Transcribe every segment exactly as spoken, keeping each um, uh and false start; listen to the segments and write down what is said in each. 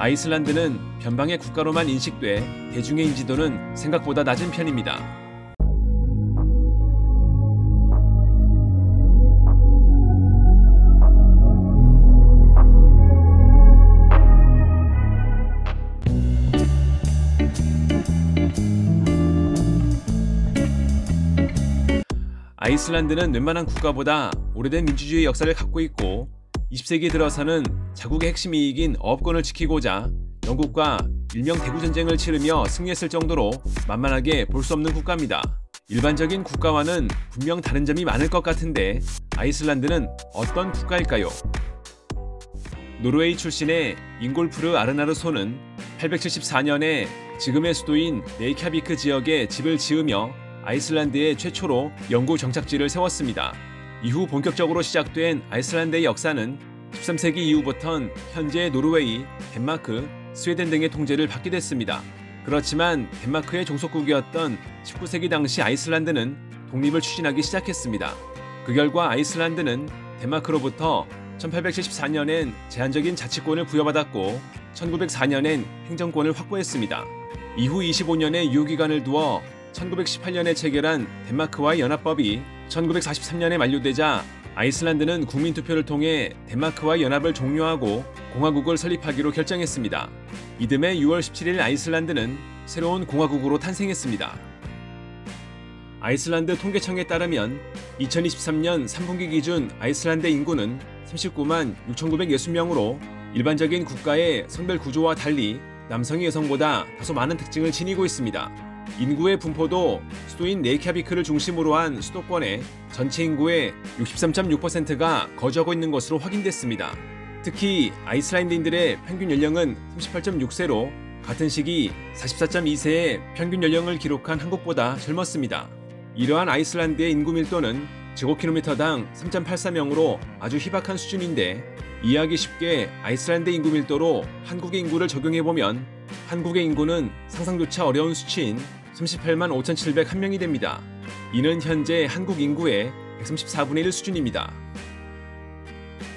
아이슬란드는 변방의 국가로만 인식돼 대중의 인지도는 생각보다 낮은 편입니다. 아이슬란드는 웬만한 국가보다 오래된 민주주의 역사를 갖고 있고 이십 세기 들어서는 자국의 핵심 이익인 어업권을 지키고자 영국과 일명 대구전쟁을 치르며 승리했을 정도로 만만하게 볼 수 없는 국가입니다. 일반적인 국가와는 분명 다른 점이 많을 것 같은데 아이슬란드는 어떤 국가일까요? 노르웨이 출신의 잉골프르 아르나르손은 팔백칠십사 년에 지금의 수도인 레이캬비크 지역에 집을 지으며 아이슬란드에 최초로 영구 정착지를 세웠습니다. 이후 본격적으로 시작된 아이슬란드의 역사는 십삼 세기 이후부턴 현재의 노르웨이, 덴마크, 스웨덴 등의 통제를 받게 됐습니다. 그렇지만 덴마크의 종속국이었던 십구 세기 당시 아이슬란드는 독립을 추진하기 시작했습니다. 그 결과 아이슬란드는 덴마크로부터 천팔백칠십사 년엔 제한적인 자치권을 부여받았고 천구백사 년엔 행정권을 확보했습니다. 이후 이십오 년의 유효기간을 두어 천구백십팔 년에 체결한 덴마크와의 연합법이 천구백사십삼 년에 만료되자 아이슬란드는 국민투표를 통해 덴마크와의 연합을 종료하고 공화국을 설립하기로 결정했습니다. 이듬해 유월 십칠일 아이슬란드는 새로운 공화국으로 탄생했습니다. 아이슬란드 통계청에 따르면 이천이십삼 년 삼 분기 기준 아이슬란드 인구는 삼십구만 육천구백육십 명으로 일반적인 국가의 성별 구조와 달리 남성이 여성보다 다소 많은 특징을 지니고 있습니다. 인구의 분포도 수도인 레이캬비크를 중심으로 한 수도권의 전체 인구의 육십삼 점 육 퍼센트가 거주하고 있는 것으로 확인됐습니다. 특히 아이슬란드인들의 평균 연령은 삼십팔 점 육 세로 같은 시기 사십사 점 이 세의 평균 연령을 기록한 한국보다 젊었습니다. 이러한 아이슬란드의 인구 밀도는 제곱킬로미터당 삼 점 팔사 명으로 아주 희박한 수준인데 이해하기 쉽게 아이슬란드 인구 밀도로 한국의 인구를 적용해보면 한국의 인구는 상상조차 어려운 수치인 삼십팔만 오천칠백일 명이 됩니다. 이는 현재 한국 인구의 백삼십사분의 일 수준입니다.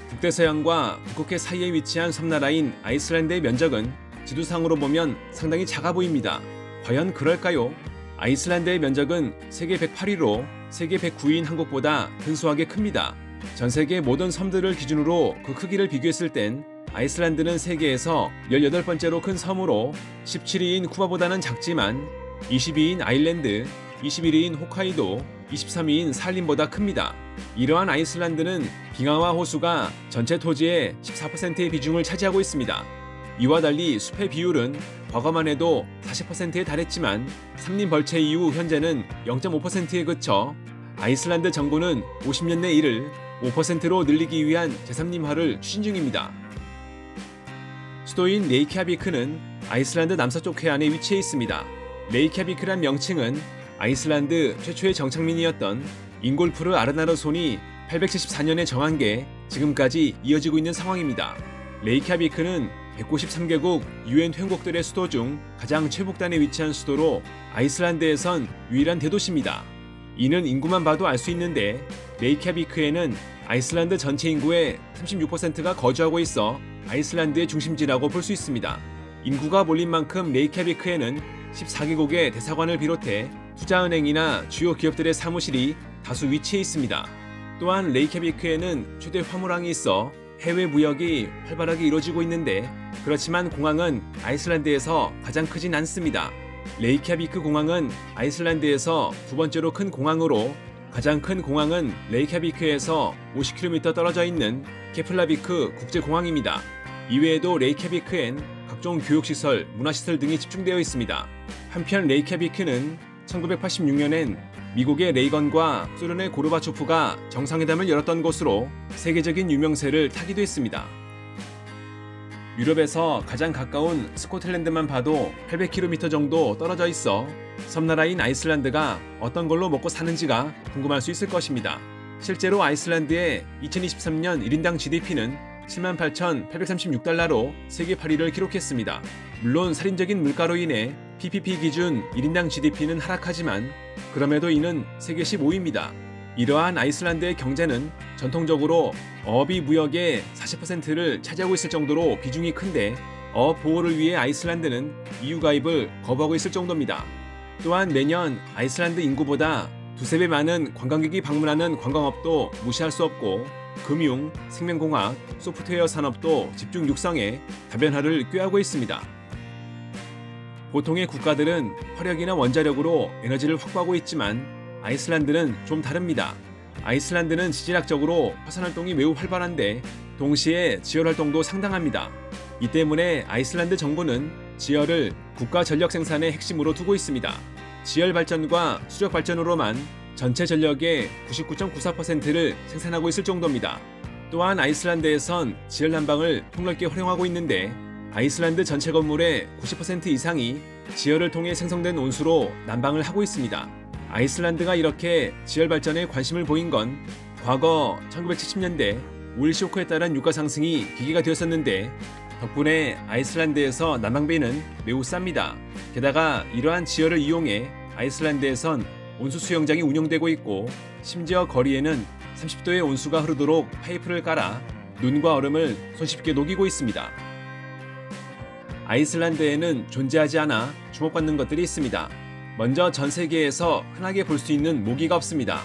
북대서양과 북극해 사이에 위치한 섬나라인 아이슬란드의 면적은 지도상으로 보면 상당히 작아 보입니다. 과연 그럴까요? 아이슬란드의 면적은 세계 백팔 위로 세계 백구 위인 한국보다 근소하게 큽니다. 전세계 모든 섬들을 기준으로 그 크기를 비교했을 땐 아이슬란드는 세계에서 열여덟 번째로 큰 섬으로 십칠 위인 쿠바보다는 작지만 이십 위인 아일랜드, 이십일 위인 홋카이도, 이십삼 위인 살림보다 큽니다. 이러한 아이슬란드는 빙하와 호수가 전체 토지의 십사 퍼센트의 비중을 차지하고 있습니다. 이와 달리 숲의 비율은 과거만 해도 사십 퍼센트에 달했지만 삼림벌채 이후 현재는 영 점 오 퍼센트에 그쳐 아이슬란드 정부는 오십 년 내 이를 오 퍼센트로 늘리기 위한 제삼림화를 추진 중입니다. 수도인 레이캬비크는 아이슬란드 남서쪽 해안에 위치해 있습니다. 레이캬비크란 명칭은 아이슬란드 최초의 정착민이었던 잉골프르 아르나르손이 팔백칠십사 년에 정한 게 지금까지 이어지고 있는 상황입니다. 레이캬비크는 백구십삼 개국 유엔 회원국들의 수도 중 가장 최북단에 위치한 수도로 아이슬란드에선 유일한 대도시입니다. 이는 인구만 봐도 알 수 있는데 레이캬비크에는 아이슬란드 전체 인구의 삼십육 퍼센트가 거주하고 있어 아이슬란드의 중심지라고 볼 수 있습니다. 인구가 몰린 만큼 레이캬비크에는 십사 개국의 대사관을 비롯해 투자은행이나 주요 기업들의 사무실이 다수 위치해 있습니다. 또한 레이캬비크에는 최대 화물항이 있어 해외 무역이 활발하게 이루어지고 있는데 그렇지만 공항은 아이슬란드에서 가장 크진 않습니다. 레이캬비크 공항은 아이슬란드에서 두 번째로 큰 공항으로 가장 큰 공항은 레이캬비크에서 오십 킬로미터 떨어져 있는 케플라비크 국제공항입니다. 이외에도 레이캬비크엔 각종 교육시설, 문화시설 등이 집중되어 있습니다. 한편 레이캬비크는 천구백팔십육 년엔 미국의 레이건과 소련의 고르바초프가 정상회담을 열었던 곳으로 세계적인 유명세를 타기도 했습니다. 유럽에서 가장 가까운 스코틀랜드만 봐도 팔백 킬로미터 정도 떨어져 있어 섬나라인 아이슬란드가 어떤 걸로 먹고 사는지가 궁금할 수 있을 것입니다. 실제로 아이슬란드의 이천이십삼 년 일 인당 지디피는 칠만 팔천팔백삼십육 달러로 세계 팔 위를 기록했습니다. 물론 살인적인 물가로 인해 피피피 기준 일 인당 지디피는 하락하지만 그럼에도 이는 세계 십오 위입니다. 이러한 아이슬란드의 경제는 전통적으로 어업이 무역의 사십 퍼센트를 차지하고 있을 정도로 비중이 큰데 어 보호를 위해 아이슬란드는 이유 가입을 거부하고 있을 정도입니다. 또한 매년 아이슬란드 인구보다 두세 배 많은 관광객이 방문하는 관광업도 무시할 수 없고 금융, 생명공학, 소프트웨어 산업도 집중 육성에 다변화를 꾀하고 있습니다. 보통의 국가들은 화력이나 원자력으로 에너지를 확보하고 있지만 아이슬란드는 좀 다릅니다. 아이슬란드는 지질학적으로 화산활동이 매우 활발한데 동시에 지열활동도 상당합니다. 이 때문에 아이슬란드 정부는 지열을 국가 전력 생산의 핵심으로 두고 있습니다. 지열 발전과 수력 발전으로만 전체 전력의 구십구 점 구사 퍼센트를 생산하고 있을 정도입니다. 또한 아이슬란드에선 지열 난방을 폭넓게 활용하고 있는데 아이슬란드 전체 건물의 구십 퍼센트 이상이 지열을 통해 생성된 온수로 난방을 하고 있습니다. 아이슬란드가 이렇게 지열 발전에 관심을 보인 건 과거 천구백칠십 년대 오일 쇼크에 따른 유가 상승이 계기가 되었었는데 덕분에 아이슬란드에서 난방비는 매우 쌉니다. 게다가 이러한 지열을 이용해 아이슬란드에선 온수 수영장이 운영되고 있고 심지어 거리에는 삼십 도의 온수가 흐르도록 파이프를 깔아 눈과 얼음을 손쉽게 녹이고 있습니다. 아이슬란드에는 존재하지 않아 주목받는 것들이 있습니다. 먼저 전 세계에서 흔하게 볼 수 있는 모기가 없습니다.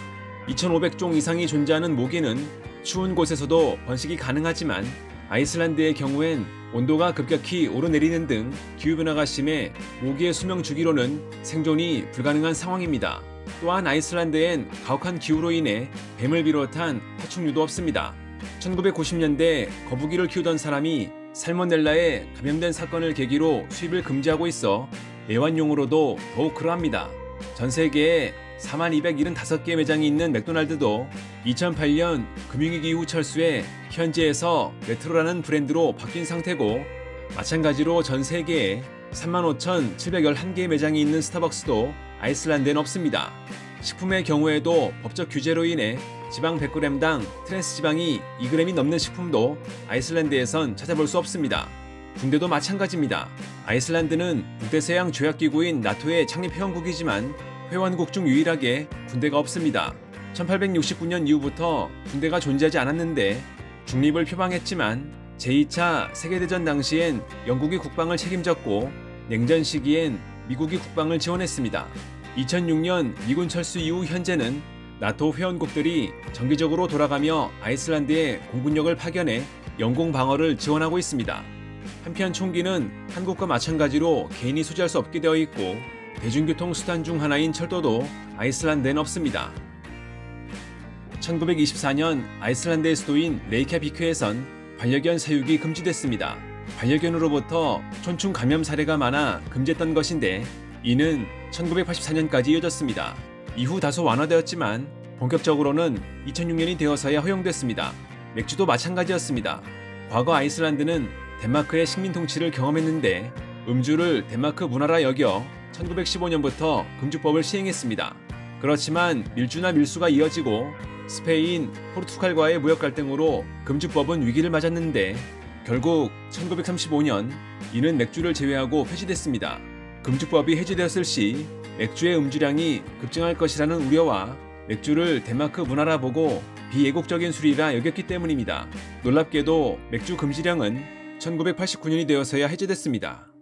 이천오백 종 이상이 존재하는 모기는 추운 곳에서도 번식이 가능하지만 아이슬란드의 경우엔 온도가 급격히 오르내리는 등 기후변화가 심해 모기의 수명 주기로는 생존이 불가능한 상황입니다. 또한 아이슬란드엔 가혹한 기후로 인해 뱀을 비롯한 파충류도 없습니다. 천구백구십 년대 거북이를 키우던 사람이 살모넬라에 감염된 사건을 계기로 수입을 금지하고 있어 애완용으로도 더욱 그러합니다. 전 세계에 사만 이백칠십오 개 매장이 있는 맥도날드도 이천팔 년 금융위기 이후 철수해 현지에서 메트로라는 브랜드로 바뀐 상태고 마찬가지로 전 세계에 삼만 오천칠백십일 개의 매장이 있는 스타벅스도 아이슬란드엔 없습니다. 식품의 경우에도 법적 규제로 인해 지방 백 그램당 트랜스지방이 이 그램이 넘는 식품도 아이슬란드에선 찾아볼 수 없습니다. 군대도 마찬가지입니다. 아이슬란드는 북대서양 조약기구인 나토의 창립 회원국이지만 회원국 중 유일하게 군대가 없습니다. 천팔백육십구 년 이후부터 군대가 존재하지 않았는데 중립을 표방했지만 제이 차 세계대전 당시엔 영국이 국방을 책임졌고 냉전 시기엔 미국이 국방을 지원했습니다. 이천육 년 미군 철수 이후 현재는 나토 회원국들이 정기적으로 돌아가며 아이슬란드에 공군력을 파견해 영공 방어를 지원하고 있습니다. 한편 총기는 한국과 마찬가지로 개인이 소지할 수 없게 되어 있고 대중교통 수단 중 하나인 철도도 아이슬란드엔 없습니다. 천구백이십사 년 아이슬란드의 수도인 레이캬비크에선 반려견 사육이 금지됐습니다. 반려견으로부터 촌충 감염 사례가 많아 금지했던 것인데 이는 천구백팔십사 년까지 이어졌습니다. 이후 다소 완화되었지만 본격적으로는 이천육 년이 되어서야 허용됐습니다. 맥주도 마찬가지였습니다. 과거 아이슬란드는 덴마크의 식민 통치를 경험했는데 음주를 덴마크 문화라 여겨 천구백십오 년부터 금주법을 시행했습니다. 그렇지만 밀주나 밀수가 이어지고 스페인, 포르투갈과의 무역 갈등으로 금주법은 위기를 맞았는데 결국 천구백삼십오 년 이는 맥주를 제외하고 폐지됐습니다. 금주법이 해제되었을 시 맥주의 음주량이 급증할 것이라는 우려와 맥주를 덴마크 문화라 보고 비애국적인 술이라 여겼기 때문입니다. 놀랍게도 맥주 금지량은 천구백팔십구 년이 되어서야 해제됐습니다.